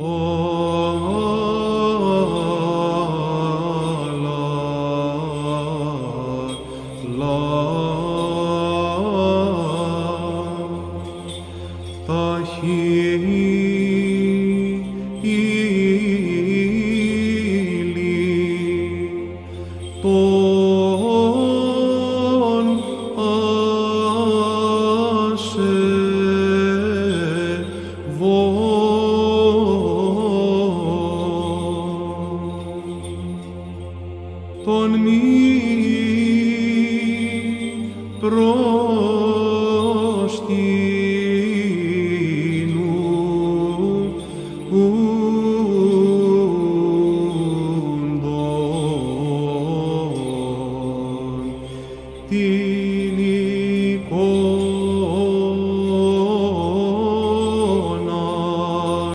Oh.